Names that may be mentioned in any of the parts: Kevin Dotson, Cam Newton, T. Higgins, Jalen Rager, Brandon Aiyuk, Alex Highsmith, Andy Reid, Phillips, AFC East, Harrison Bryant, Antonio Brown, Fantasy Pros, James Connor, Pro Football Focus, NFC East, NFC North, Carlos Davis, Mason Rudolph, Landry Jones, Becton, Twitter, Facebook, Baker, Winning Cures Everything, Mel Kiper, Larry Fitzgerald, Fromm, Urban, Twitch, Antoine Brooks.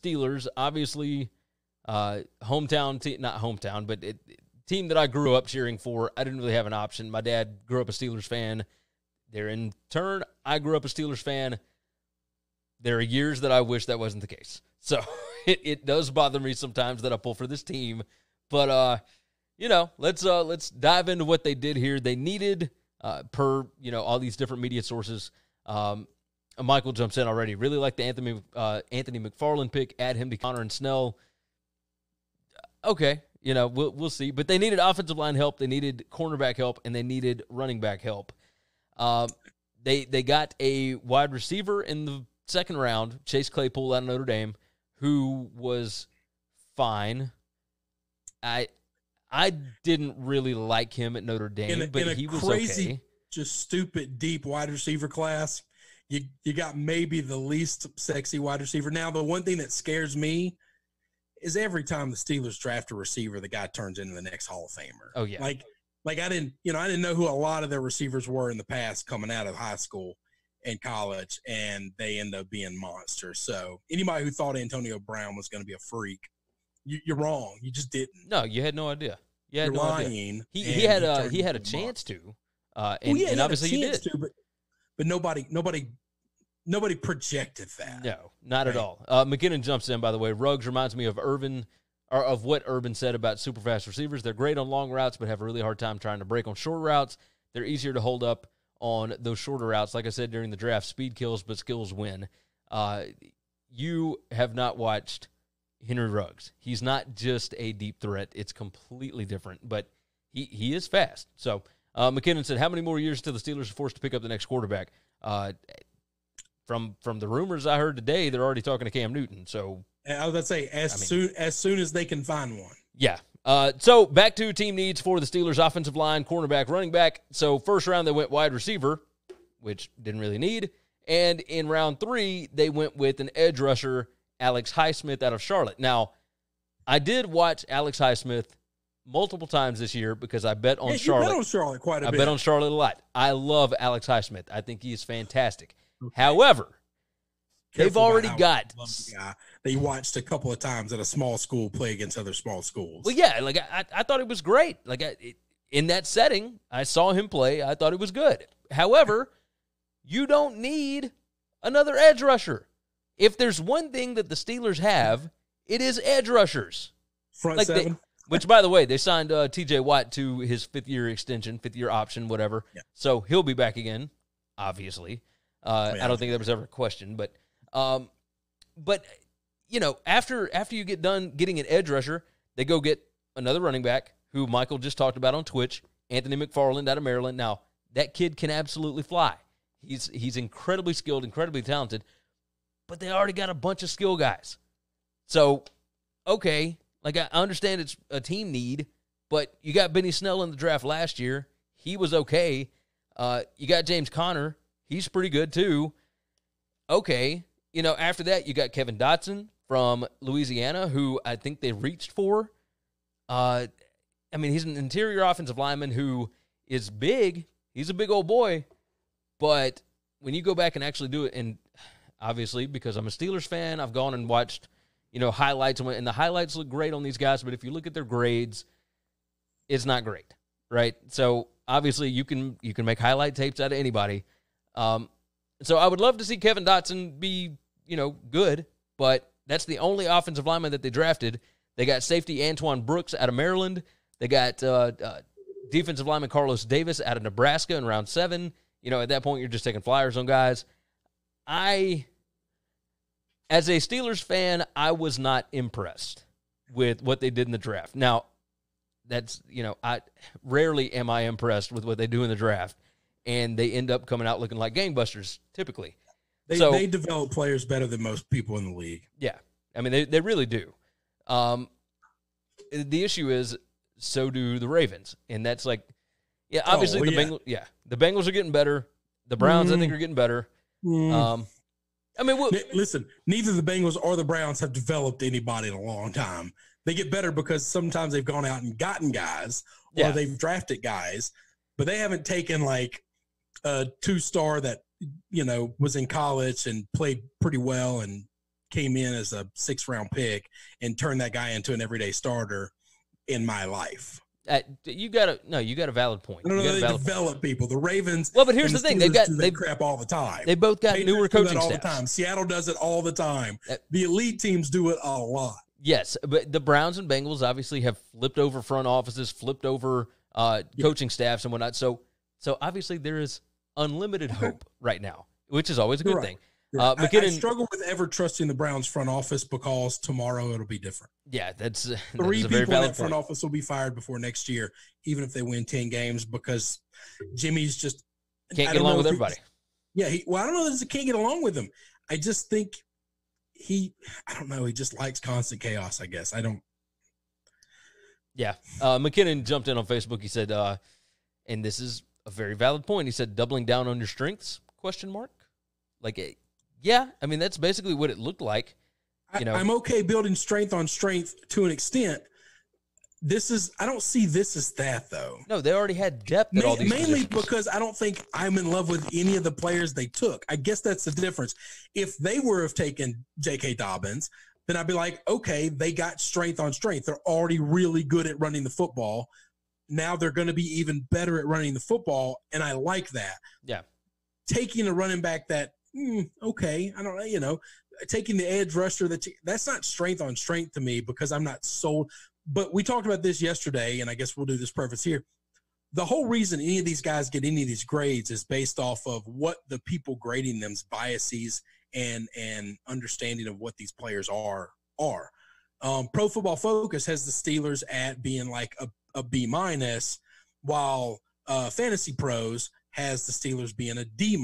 Steelers, obviously hometown team, not hometown, but team that I grew up cheering for. I didn't really have an option. My dad grew up a Steelers fan. There, in turn, I grew up a Steelers fan. There are years that I wish that wasn't the case. So it does bother me sometimes that I pull for this team. But, you know, let's dive into what they did here. They needed, per, you know, all these different media sources. Michael jumps in already. Really like the Anthony McFarland pick. Add him to Connor and Snell. Okay, you know, we'll see. But they needed offensive line help. They needed cornerback help. And they needed running back help. They got a wide receiver in the second round, Chase Claypool out of Notre Dame, who was fine. I didn't really like him at Notre Dame, but he was crazy, okay. Just stupid deep wide receiver class. You got maybe the least sexy wide receiver. Now, the one thing that scares me is every time the Steelers draft a receiver, the guy turns into the next Hall of Famer. Oh yeah, like I didn't know who a lot of their receivers were in the past coming out of high school and college, and they end up being monsters. So anybody who thought Antonio Brown was going to be a freak, you're wrong. You just didn't. No, you had no idea. You had lying. He had a chance to, and obviously he did. But nobody projected that. No, not at all. McKinnon jumps in, by the way. Ruggs reminds me of Urban, or of what Urban said about super fast receivers. They're great on long routes, but have a really hard time trying to break on short routes. They're easier to hold up on those shorter routes. Like I said during the draft, speed kills, but skills win. You have not watched Henry Ruggs. He's not just a deep threat. It's completely different, but he is fast. So McKinnon said, how many more years until the Steelers are forced to pick up the next quarterback? From the rumors I heard today, they're already talking to Cam Newton. So I was about to say, as soon as they can find one. Yeah. So back to team needs for the Steelers: offensive line, cornerback, running back. So first round, they went wide receiver, which didn't really need. And in round 3, they went with an edge rusher, Alex Highsmith out of Charlotte. Now, I did watch Alex Highsmith multiple times this year because I bet on Charlotte. You bet on Charlotte quite a bit. I bet on Charlotte a lot. I love Alex Highsmith. I think he is fantastic. Okay. However, they've already got the guy they watched a couple of times at a small school play against other small schools. Well, yeah, like I thought it was great. Like in that setting, I saw him play. I thought it was good. However, you don't need another edge rusher. If there's one thing that the Steelers have, it is edge rushers. Front like seven. Which, by the way, they signed T.J. Watt to his 5th-year extension, 5th-year option, whatever. Yeah. So he'll be back again, obviously. I don't think that was ever a question, but you know, after you get done getting an edge rusher, they go get another running back who Michael just talked about on Twitch, Anthony McFarland out of Maryland. Now, that kid can absolutely fly. He's incredibly skilled, incredibly talented, but they already got a bunch of skill guys. So, okay, like I understand it's a team need, but you got Benny Snell in the draft last year. He was okay. You got James Connor. He's pretty good, too. Okay. You know, after that, you got Kevin Dotson from Louisiana, who I think they reached for. I mean, he's an interior offensive lineman who is big. He's a big old boy. But when you go back and actually do it, and obviously, because I'm a Steelers fan, I've gone and watched, you know, highlights, and the highlights look great on these guys, but if you look at their grades, it's not great, right? So, obviously, you can make highlight tapes out of anybody. So I would love to see Kevin Dotson be, you know, good, but that's the only offensive lineman that they drafted. They got safety Antoine Brooks out of Maryland. They got defensive lineman Carlos Davis out of Nebraska in round 7. You know, at that point, you're just taking flyers on guys. As a Steelers fan, I was not impressed with what they did in the draft. Now, that's, you know, I rarely am I impressed with what they do in the draft. And they end up coming out looking like gangbusters, typically. They develop players better than most people in the league. Yeah. I mean, they really do. The issue is, so do the Ravens. And that's like, yeah, obviously Bengals. Yeah, the Bengals are getting better. The Browns, I think, are getting better. I mean, listen, neither the Bengals or the Browns have developed anybody in a long time. They get better because sometimes they've gone out and gotten guys, or they've drafted guys, but they haven't taken, like, a 2-star that, you know, was in college and played pretty well and came in as a 6th round pick and turned that guy into an everyday starter in my life. You got a valid point. They develop people. The Ravens. Well, but here's the thing: they crap all the time. They both got newer coaching staffs. Seattle does it all the time. The elite teams do it a lot. Yes, but the Browns and Bengals obviously have flipped over front offices, flipped over coaching staffs and whatnot. So obviously there is unlimited hope right now, which is always a good thing. I struggle with ever trusting the Browns front office because tomorrow it'll be different. Yeah, three people in that front office will be fired before next year, even if they win 10 games, because Jimmy's just can't get along with everybody. Yeah, I don't know if he can't get along with them. I just think he just likes constant chaos, I guess. I don't. Yeah, McKinnon jumped in on Facebook. He said, and this is a very valid point. He said, doubling down on your strengths, ? Yeah, I mean, that's basically what it looked like. I'm okay building strength on strength to an extent. I don't see this as that, though. No, they already had depth at all these positions. Mainly because I don't think I'm in love with any of the players they took. I guess that's the difference. If they were to have taken J.K. Dobbins, then I'd be like, okay, they got strength on strength. They're already really good at running the football. Now they're going to be even better at running the football, and I like that. Yeah. Taking a running back that, taking the edge rusher, that's not strength on strength to me because I'm not sold. But we talked about this yesterday, and I guess we'll do this preface here. The whole reason any of these guys get any of these grades is based off of what the people grading them's biases and understanding of what these players are. Pro Football Focus has the Steelers at being like a B-, while Fantasy Pros has the Steelers being a D-.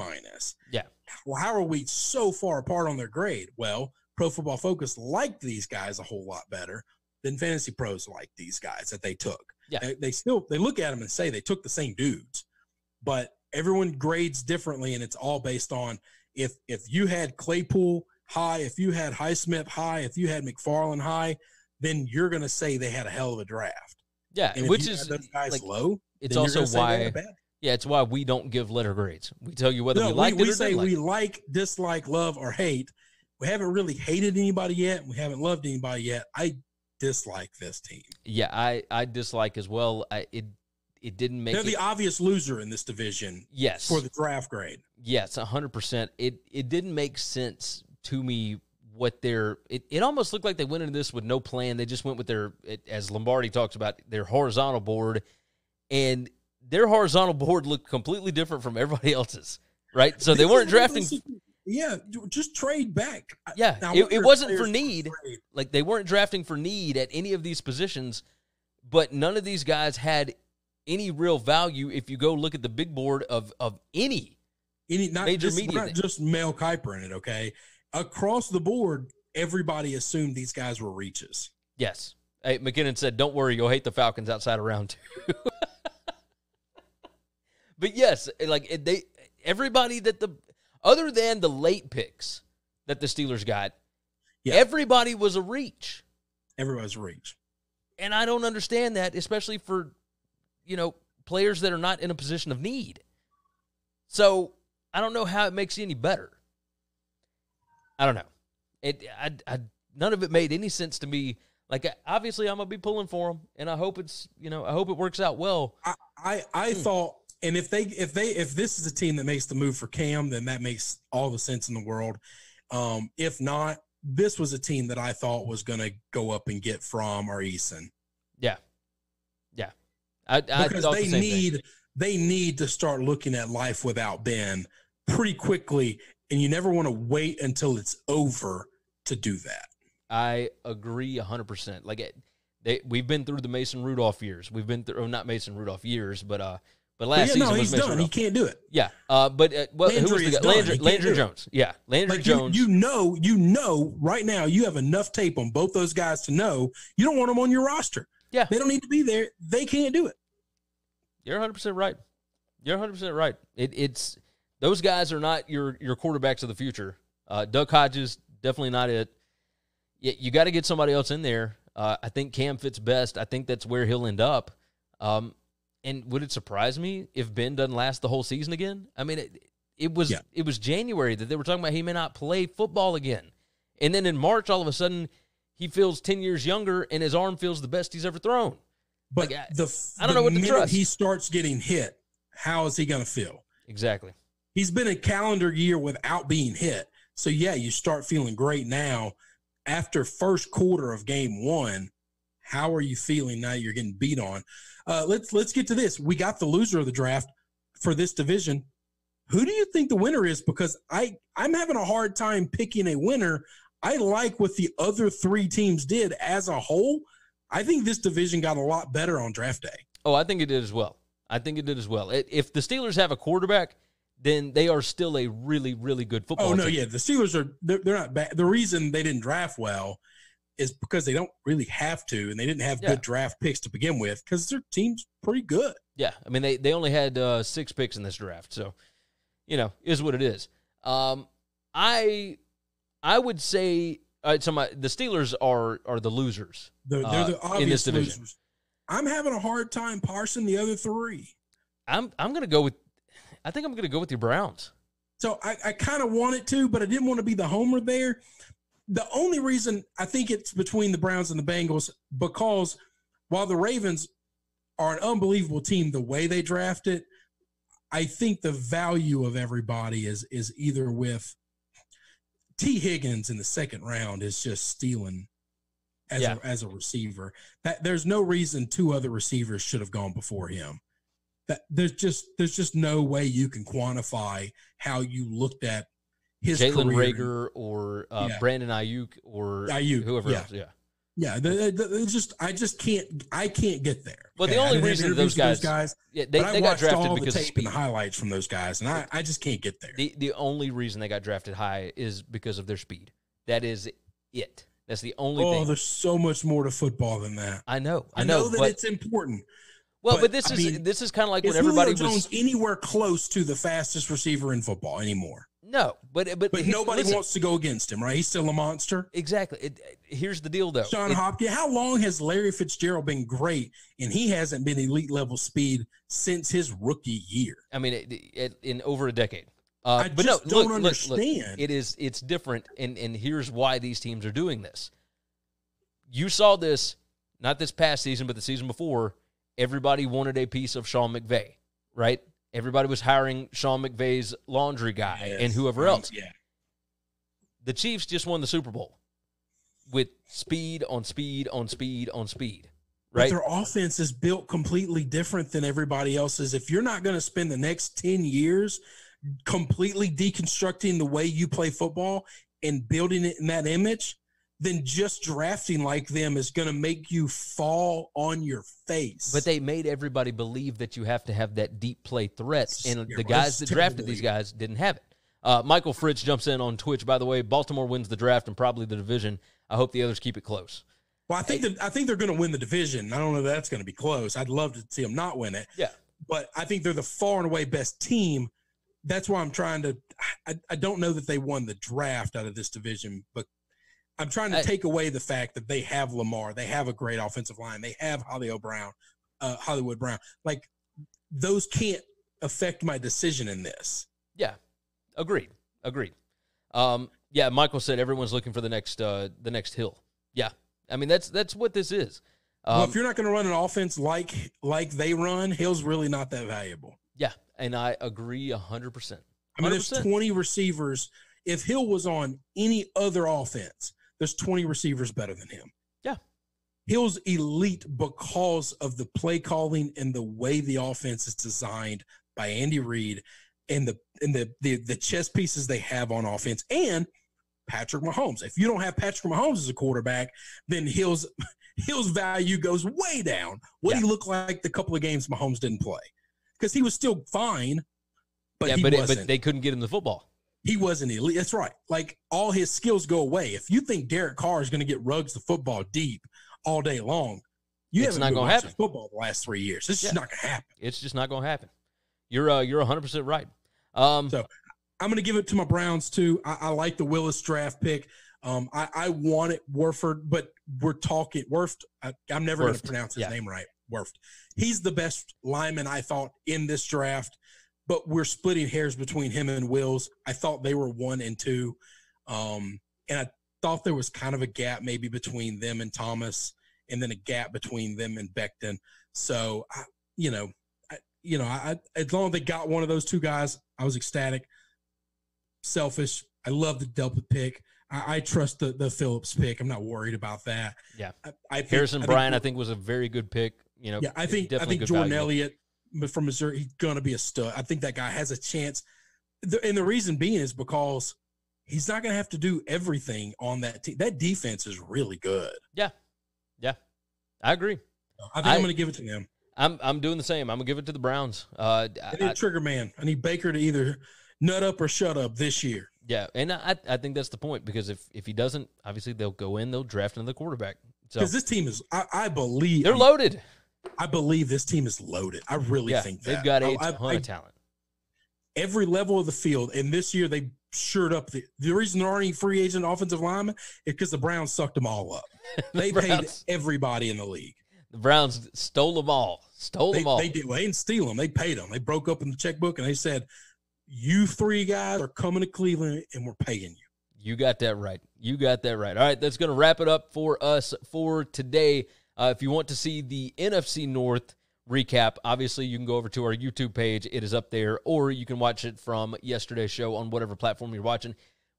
Yeah. Well, how are we so far apart on their grade? Well, Pro Football Focus liked these guys a whole lot better than Fantasy Pros liked these guys that they took. Yeah. They look at them and say they took the same dudes, but everyone grades differently, and it's all based on if you had Claypool high, if you had Highsmith high, if you had McFarland high, then you're going to say they had a hell of a draft. Yeah, and which is those guys low. It's also why. Yeah, it's why we don't give letter grades. We tell you whether we like it or didn't like it. We like, dislike, love, or hate. We haven't really hated anybody yet. We haven't loved anybody yet. I dislike this team. Yeah, I dislike as well. It didn't make it. They're the obvious loser in this division. Yes. For the draft grade. Yes, 100%. It didn't make sense to me what it almost looked like they went into this with no plan. They just went with as Lombardi talks about, their horizontal board, and their horizontal board looked completely different from everybody else's, right? So they weren't drafting. Yeah, just trade back. Yeah, it wasn't for need. Like, they weren't drafting for need at any of these positions, but none of these guys had any real value if you go look at the big board of any major media. Not just Mel Kiper in it, okay? Across the board, everybody assumed these guys were reaches. Yes. Hey, McKinnon said, don't worry, you'll hate the Falcons outside of round 2. But yes, like everybody other than the late picks that the Steelers got, everybody was a reach. Everybody's a reach. And I don't understand that, especially for, players that are not in a position of need. So I don't know how it makes you any better. I don't know. None of it made any sense to me. Like, obviously I'm going to be pulling for them, and I hope it's, I hope it works out well. I thought. And if this is a team that makes the move for Cam, then that makes all the sense in the world. If not, this was a team that I thought was going to go up and get Fromm or Eason. Yeah, yeah. Because they need to start looking at life without Ben pretty quickly, and you never want to wait until it's over to do that. I agree 100%. Like we've been through the Mason Rudolph years. We've been through not Mason Rudolph years, but But last season was Mason Rudolph. He can't do it. Yeah, Landry Jones. Yeah, Landry Jones. You know, right now you have enough tape on both those guys to know you don't want them on your roster. Yeah, they don't need to be there. They can't do it. You're 100% right. You're 100% right. It's those guys are not your quarterbacks of the future. Doug Hodges definitely not it. You got to get somebody else in there. I think Cam fits best. I think that's where he'll end up. And would it surprise me if Ben doesn't last the whole season again? I mean, it was January that they were talking about he may not play football again. And then in March, all of a sudden, he feels 10 years younger and his arm feels the best he's ever thrown. But like, I don't know what to trust. He starts getting hit, how is he going to feel? Exactly. He's been a calendar year without being hit. So, yeah, you start feeling great now. After first quarter of game one, how are you feeling now you're getting beat on? Let's get to this. We got the loser of the draft for this division. Who do you think the winner is? Because I'm having a hard time picking a winner. I like what the other three teams did as a whole. I think this division got a lot better on draft day. Oh, I think it did as well. I think it did as well. If the Steelers have a quarterback, then they are still a really, really good football team. Oh, no, yeah. The Steelers are they're not bad. The reason they didn't draft well is because they don't really have to, and they didn't have good draft picks to begin with because their team's pretty good. Yeah, I mean, they only had 6 picks in this draft, so, you know, is what it is. I would say the Steelers are the losers. They're the obvious in this division. Losers. I'm having a hard time parsing the other three. I think I'm going to go with the Browns. So I kind of wanted to, but I didn't want to be the homer there. The only reason I think it's between the Browns and the Bengals, because while the Ravens are an unbelievable team the way they draft it, I think the value of everybody is either with T. Higgins in the second round is just stealing as a receiver. There's no reason 2 other receivers should have gone before him. There's just no way you can quantify how you looked at his Jalen Rager or Brandon Aiyuk or whoever else. Yeah. I just can't get there. But the only reason those guys they got drafted because of speed. And the highlights from those guys, and I just can't get there. The only reason they got drafted high is because of their speed. That is it. That's the only thing. Oh, there's so much more to football than that. I know that it's important. Well, but this is kind of like when everybody was Jones anywhere close to the fastest receiver in football anymore. No, but nobody wants to go against him, right? He's still a monster. Exactly. Here's the deal, though. Sean Hopkins. How long has Larry Fitzgerald been great, and he hasn't been elite level speed since his rookie year? I mean, in over a decade. I don't understand. It's different, and here's why these teams are doing this. You saw this not this past season, but the season before. Everybody wanted a piece of Sean McVay, right? Everybody was hiring Sean McVay's laundry guy and whoever else. Yeah. The Chiefs just won the Super Bowl with speed on speed on speed on speed, right? But their offense is built completely different than everybody else's. If you're not going to spend the next 10 years completely deconstructing the way you play football and building it in that image, then just drafting like them is going to make you fall on your face. But they made everybody believe that you have to have that deep play threat, and the guys that drafted these guys didn't have it. Michael Fritz jumps in on Twitch. By the way, Baltimore wins the draft and probably the division. I hope the others keep it close. Well, I think they're going to win the division. I don't know if that's going to be close. I'd love to see them not win it. Yeah, but I think they're the far and away best team. That's why I'm trying to. I don't know that they won the draft out of this division, but. I'm trying to take away the fact that they have Lamar, they have a great offensive line, they have Hollywood Brown. Like, those can't affect my decision in this. Yeah, agreed. Yeah, Michael said everyone's looking for the next hill. Yeah, I mean that's what this is. Well, if you're not going to run an offense like they run, hill's really not that valuable. Yeah, and I agree 100%. I mean, there's 20 receivers. If Hill was on any other offense, there's 20 receivers better than him. Yeah. Hill's elite because of the play calling and the way the offense is designed by Andy Reid and the chess pieces they have on offense and Patrick Mahomes. If you don't have Patrick Mahomes as a quarterback, then Hill's value goes way down. What did he look like the couple of games Mahomes didn't play? Because he was still fine, but he wasn't. But they couldn't get him the football. He wasn't elite. That's right. Like, all his skills go away. If you think Derek Carr is going to get Ruggs the football deep all day long, it's not going to happen. Football the last 3 years, it's just not going to happen. It's just not going to happen. You're 100% right. So I'm going to give it to my Browns too. I like the Willis draft pick. I wanted Warford, but we're talking Werft. I'm never going to pronounce his name right. Werft. He's the best lineman I thought in this draft. But we're splitting hairs between him and Wills. I thought they were 1 and 2. And I thought there was kind of a gap maybe between them and Thomas, and then a gap between them and Becton. So, I, as long as they got one of those two guys, I was ecstatic. Selfish, I love the Delpit pick. I trust the Phillips pick. I'm not worried about that. Yeah, Harrison Bryant, I think was a very good pick. You know, yeah, I think Jordan Elliott from Missouri, he's gonna be a stud. I think that guy has a chance, and the reason being is because he's not gonna have to do everything on that team. That defense is really good. Yeah, I agree. I think I'm gonna give it to them. I'm doing the same. I'm gonna give it to the Browns. I need Trigger Man. I need Baker to either nut up or shut up this year. Yeah, and I think that's the point, because if he doesn't, obviously they'll go in, they'll draft another quarterback. Because this team is, I believe they're loaded. I believe this team is loaded. I really think that. They've got a ton of talent. Every level of the field, and this year they shored up. The reason there aren't any free agent offensive linemen is because the Browns sucked them all up. They paid everybody in the league. The Browns stole them all. They did. Well, they didn't steal them. They paid them. They broke open the checkbook, and they said, you three guys are coming to Cleveland, and we're paying you. You got that right. All right, that's going to wrap it up for us for today. If you want to see the NFC North recap, obviously you can go over to our YouTube page. It is up there, or you can watch it from yesterday's show on whatever platform you're watching.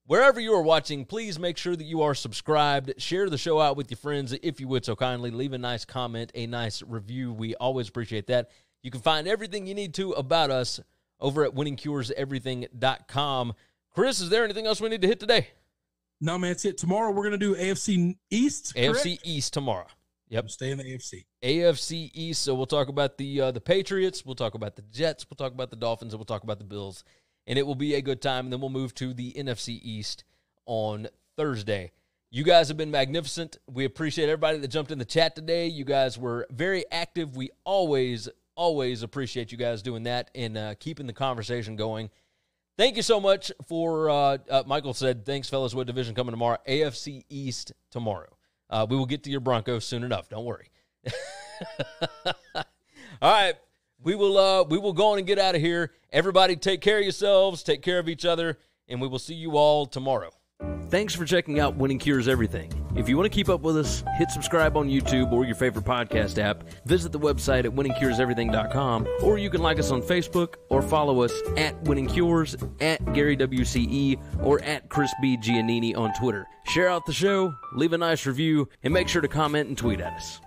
Wherever you are watching, please make sure that you are subscribed. Share the show out with your friends if you would so kindly. Leave a nice comment, a nice review. We always appreciate that. You can find everything you need to about us over at winningcureseverything.com. Chris, is there anything else we need to hit today? No, man, that's it. Tomorrow we're going to do AFC East, correct? AFC East tomorrow. Yep. Stay in the AFC. AFC East, so we'll talk about the Patriots, we'll talk about the Jets, we'll talk about the Dolphins, and we'll talk about the Bills. And it will be a good time, and then we'll move to the NFC East on Thursday. You guys have been magnificent. We appreciate everybody that jumped in the chat today. You guys were very active. We always appreciate you guys doing that and keeping the conversation going. Thank you so much for, Michael said, thanks, fellas, what division coming tomorrow? AFC East tomorrow. We will get to your Broncos soon enough. Don't worry. All right. We will go on and get out of here. Everybody take care of yourselves, take care of each other, and we will see you all tomorrow. Thanks for checking out Winning Cures Everything. If you want to keep up with us, hit subscribe on YouTube or your favorite podcast app. Visit the website at winningcureseverything.com, or you can like us on Facebook or follow us at Winning Cures, at Gary WCE, or at Chris B. Giannini on Twitter. Share out the show, leave a nice review, and make sure to comment and tweet at us.